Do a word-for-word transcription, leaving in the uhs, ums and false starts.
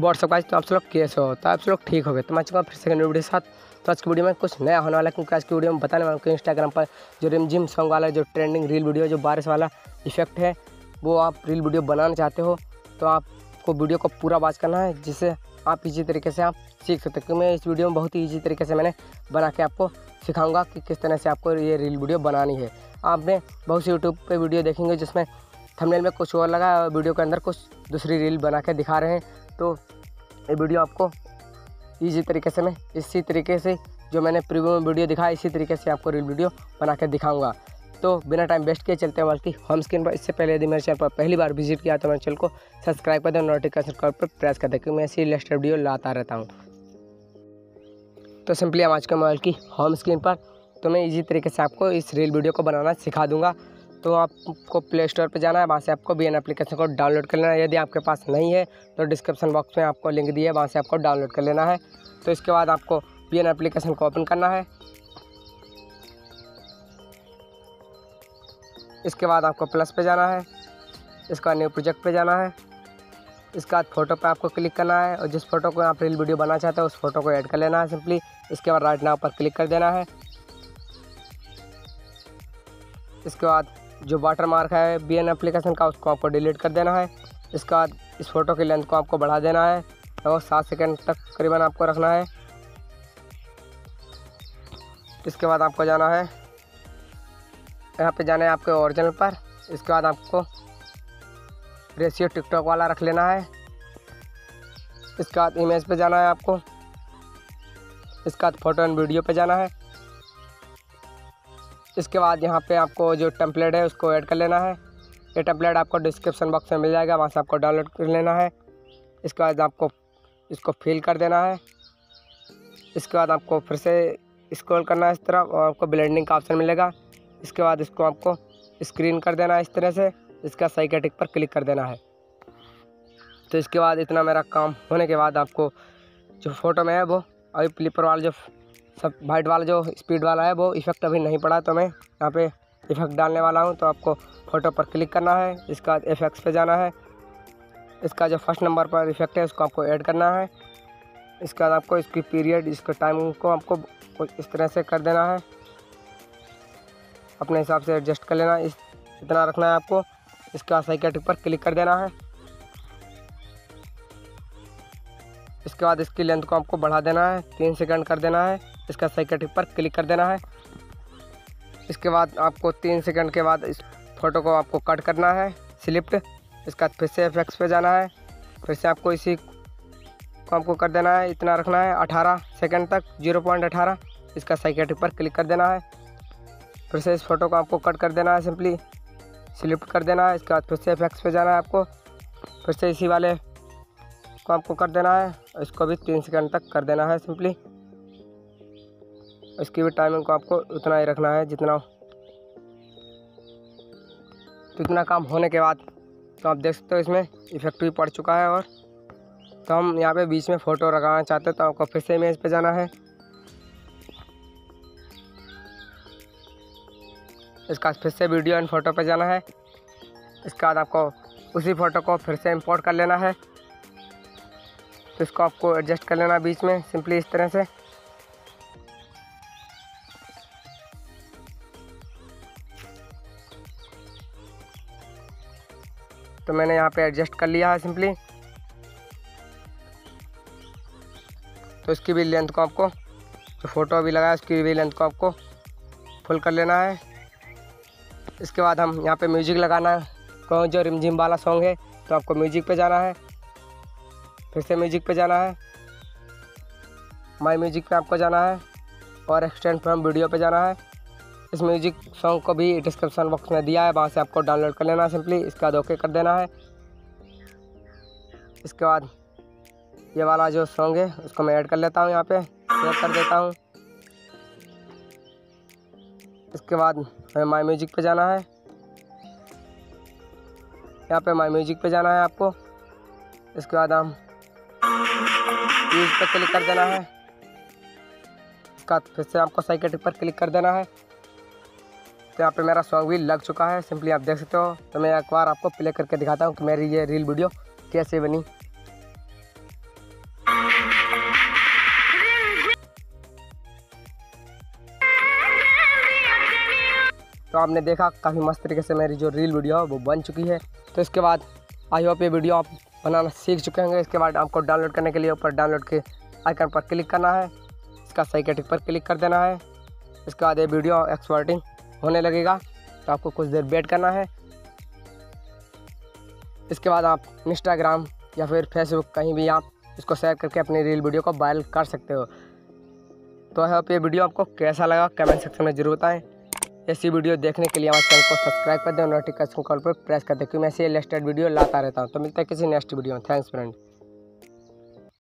WhatsApp का। तो आप लोग कैसे हो? तो आप लोग ठीक हो गए। तो मैं चुका फिर सेकंड वीडियो के साथ। तो आज की वीडियो में कुछ नया होने वाला है, क्योंकि आज की वीडियो में बताने वाला हूँ कि इंस्टाग्राम पर जो रिम जिम सॉन्ग वाला जो ट्रेंडिंग रील वीडियो जो बारिश वाला इफेक्ट है, वो आप रील वीडियो बनाना चाहते हो तो आपको वीडियो को पूरा वॉच करना है, जिससे आप ईजी तरीके से आप सीख सकते हो। क्योंकि मैं इस वीडियो में बहुत ही ईजी तरीके से मैंने बना के आपको सिखाऊंगा कि किस तरह से आपको ये रील वीडियो बनानी है। आपने बहुत से यूट्यूब पे वीडियो देखेंगे जिसमें थंबनेल में कुछ और लगा और वीडियो के अंदर कुछ दूसरी रील बना के दिखा रहे हैं। तो ये वीडियो आपको ईजी तरीके से मैं इसी तरीके से जो मैंने प्रीव्यू में वीडियो दिखाया, इसी तरीके से आपको रील वीडियो बना के दिखाऊँगा। तो बिना टाइम वेस्ट किए चलते हैं बल्कि होम स्क्रीन पर। इससे पहले यदि मेरे चैनल पर पहली बार विजिट किया तो मेरे चैनल को सब्सक्राइब कर दें, नोटिफिकेशन कॉल पर प्रेस कर दें, क्योंकि मैं ऐसी लेटेस्ट वीडियो लाता रहता हूँ। तो सिंपली हम आज के मोबाइल की होम स्क्रीन पर तो मैं इजी तरीके से आपको इस रील वीडियो को बनाना सिखा दूंगा। तो आपको प्ले स्टोर पर जाना है, वहाँ से आपको बी एन एप्लीकेशन को डाउनलोड कर लेना है। यदि आपके पास नहीं है तो डिस्क्रिप्शन बॉक्स में आपको लिंक दिया है, वहाँ से आपको डाउनलोड कर लेना है। तो इसके बाद आपको बी एन एप्लीकेशन को ओपन करना है। इसके बाद आपको प्लस पे जाना है, इसके बाद न्यू प्रोजेक्ट पे जाना है, इसके बाद फ़ोटो पे आपको क्लिक करना है और जिस फोटो को आप रील वीडियो बनाना चाहते हो उस फोटो को ऐड कर लेना है सिंपली। इसके बाद राइट नाउ पर क्लिक कर देना है। इसके बाद जो वाटर मार्क है बी एन एप्लीकेशन का, उसको आपको डिलीट कर देना है। इसके बाद इस फोटो की लेंथ को आपको बढ़ा देना है और सात सेकेंड तक करीबन आपको रखना है। इसके बाद आपको जाना है, यहाँ पे जाना है आपके ओरिजिनल पर। इसके बाद आपको रेशियो टिकटॉक वाला रख लेना है। इसके बाद इमेज पे जाना है आपको। इसके बाद फोटो एंड वीडियो पे जाना है। इसके बाद यहाँ पे आपको जो टेम्पलेट है उसको ऐड कर लेना है। ये टेम्पलेट आपको डिस्क्रिप्शन बॉक्स में मिल जाएगा, वहाँ से आपको डाउनलोड कर लेना है। इसके बाद आपको इसको फिल कर देना है। इसके बाद आपको फिर से स्क्रॉल करना है इस तरफ और आपको ब्लेंडिंग का ऑप्शन मिलेगा। इसके बाद इसको आपको स्क्रीन कर देना है इस तरह से। इसका सही कैटिक पर क्लिक कर देना है। तो इसके बाद इतना मेरा काम होने के बाद आपको जो फ़ोटो में है वो अभी फ्लिपर वाला जो सब वाइट वाला जो स्पीड वाला है वो इफ़ेक्ट अभी नहीं पड़ा, तो मैं यहाँ पे इफ़ेक्ट डालने वाला हूँ। तो आपको फ़ोटो पर क्लिक करना है, इसके बाद इफेक्ट्स पे जाना है। इसका जो फर्स्ट नंबर पर इफेक्ट है उसको आपको ऐड करना है। इसके बाद आपको इसकी पीरियड, इसके टाइम को आपको इस तरह से कर देना है, अपने हिसाब से एडजस्ट कर लेना, इस इतना रखना है आपको। इसका सही कैटिक पर क्लिक कर देना है। इसके बाद इसकी लेंथ को आपको बढ़ा देना है, तीन सेकंड कर देना है। इसका सही कैटिक पर क्लिक कर देना है। इसके बाद आपको तीन सेकंड के बाद इस फोटो को आपको कट करना है स्लिप्ट। इसका फिर से इफेक्ट्स पे जाना है, फिर से आपको इसी को आपको कर देना है, इतना रखना है अठारह सेकेंड तक, जीरो पॉइंट अठारह। इसका सही कैटिक पर क्लिक कर देना है। फिर से इस फोटो को आपको कट कर देना है सिंपली, सिलेक्ट कर देना है। इसके बाद फिर से इफेक्ट्स पे जाना है आपको, फिर से इसी वाले को आपको कर देना है, इसको भी तीन सेकंड तक कर देना है सिंपली। इसकी भी टाइमिंग को आपको उतना ही रखना है जितना। तो इतना काम होने के बाद तो आप देख सकते हो इसमें इफेक्ट भी पड़ चुका है। और तो हम यहाँ पर बीच में फ़ोटो लगाना चाहते हैं तो आपको फिर से इमेज पर जाना है। इसका फिर से वीडियो एंड फोटो पे जाना है। इसके बाद आपको उसी फ़ोटो को फिर से इंपोर्ट कर लेना है। तो इसको आपको एडजस्ट कर लेना बीच में सिंपली इस तरह से। तो मैंने यहाँ पे एडजस्ट कर लिया है सिंपली। तो इसकी भी लेंथ को आपको, जो फ़ोटो अभी लगाया उसकी भी लेंथ को आपको फुल कर लेना है। इसके बाद हम यहाँ पे म्यूजिक लगाना कौन जो रिम जिम वाला सॉन्ग है, तो आपको म्यूजिक पे जाना है, फिर से म्यूजिक पे जाना है, माय म्यूजिक पे आपको जाना है और एक्सटेंड फ्रॉम वीडियो पे जाना है। इस म्यूजिक सॉन्ग को भी डिस्क्रिप्शन बॉक्स में दिया है, वहाँ से आपको डाउनलोड कर लेना है सिंपली। इसका ओके कर देना है। इसके बाद ये वाला जो सॉन्ग है उसको मैं ऐड कर लेता हूँ, यहाँ पे सेव कर देता हूँ। इसके बाद हमें माय म्यूजिक पे जाना है, यहाँ पे माय म्यूजिक पे जाना है आपको। इसके बाद हम यूज पर क्लिक कर देना है। इसका फिर से आपको सही कैटिक पर क्लिक कर देना है। तो यहाँ पे मेरा सॉन्ग भी लग चुका है सिंपली, आप देख सकते हो। तो मैं एक बार आपको प्ले करके दिखाता हूँ कि मेरी ये रील वीडियो कैसे बनी। आपने देखा काफ़ी मस्त तरीके से मेरी जो रील वीडियो है वो बन चुकी है। तो इसके बाद आई होप ये वीडियो आप बनाना सीख चुके होंगे। इसके बाद आपको डाउनलोड करने के लिए ऊपर डाउनलोड के आइकन पर क्लिक करना है, इसका सही कैटिक पर क्लिक कर देना है। इसके बाद ये वीडियो एक्सपोर्टिंग होने लगेगा, तो आपको कुछ देर वेट करना है। इसके बाद आप इंस्टाग्राम या फिर फेसबुक कहीं भी आप इसको शेयर करके अपनी रील वीडियो को वायरल कर सकते हो। तो आई होप ये वीडियो आपको कैसा लगा कमेंट सेक्शन में जरूर बताएं। ऐसी वीडियो देखने के लिए हमारे चैनल को सब्सक्राइब कर दें और नोटिफिकेशन कॉल पर प्रेस कर दें, क्योंकि मैं ऐसी लेटेस्ट वीडियो लाता रहता हूँ। तो मिलता है किसी नेक्स्ट वीडियो में। Thanks friend.